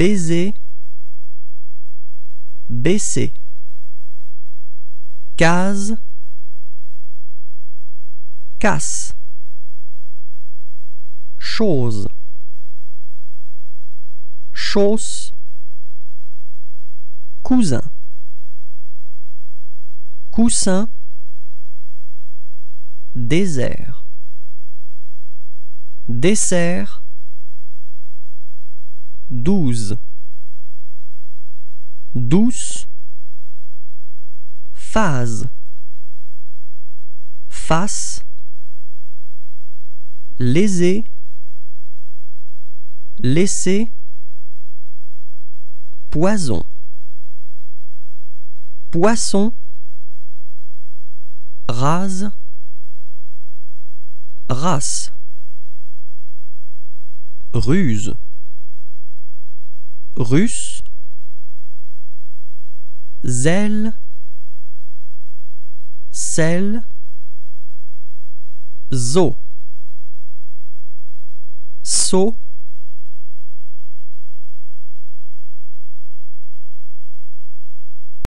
baiser, baisser. Case, casse. Chose, chausse. Cousin, coussin. Désert, dessert. 12, douce. Phase, face. Léser, laisser. Poison, poisson. Rase, race. Ruse, russe. Zèle, sel. Zoo, seau.